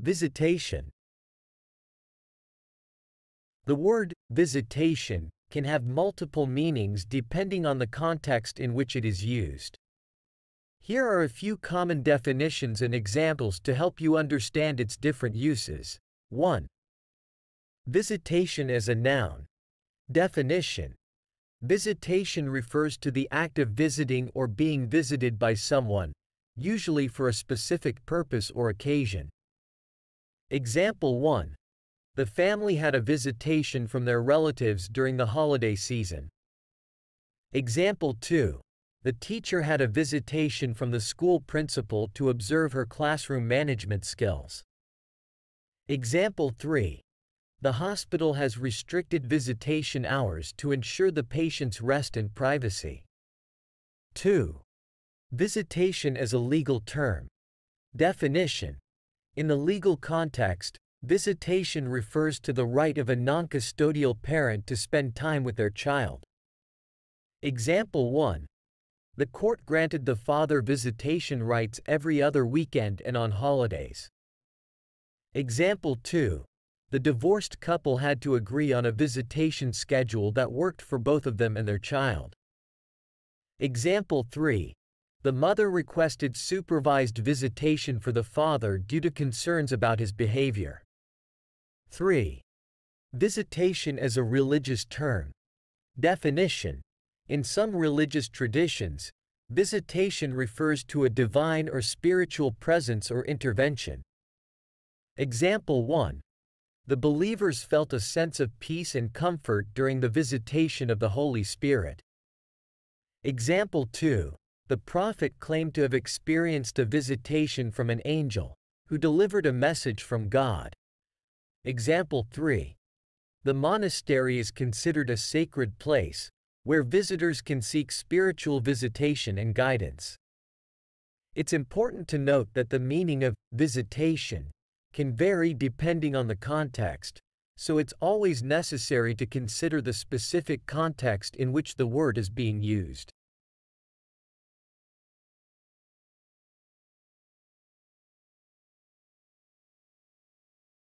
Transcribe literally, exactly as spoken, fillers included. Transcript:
Visitation. The word visitation can have multiple meanings depending on the context in which it is used. Here are a few common definitions and examples to help you understand its different uses. one. Visitation as a noun. Definition. Visitation refers to the act of visiting or being visited by someone, usually for a specific purpose or occasion. Example one. The family had a visitation from their relatives during the holiday season. Example two. The teacher had a visitation from the school principal to observe her classroom management skills. Example three. The hospital has restricted visitation hours to ensure the patient's rest and privacy. two. Visitation as a legal term. Definition. In the legal context, visitation refers to the right of a non-custodial parent to spend time with their child. Example one. The court granted the father visitation rights every other weekend and on holidays. Example two. The divorced couple had to agree on a visitation schedule that worked for both of them and their child. Example three. The mother requested supervised visitation for the father due to concerns about his behavior. three. Visitation as a religious term. Definition. In some religious traditions, visitation refers to a divine or spiritual presence or intervention. Example one. The believers felt a sense of peace and comfort during the visitation of the Holy Spirit. Example two. The prophet claimed to have experienced a visitation from an angel, who delivered a message from God. Example three. The monastery is considered a sacred place, where visitors can seek spiritual visitation and guidance. It's important to note that the meaning of visitation can vary depending on the context, so it's always necessary to consider the specific context in which the word is being used.